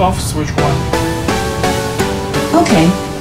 off switch 1. Okay.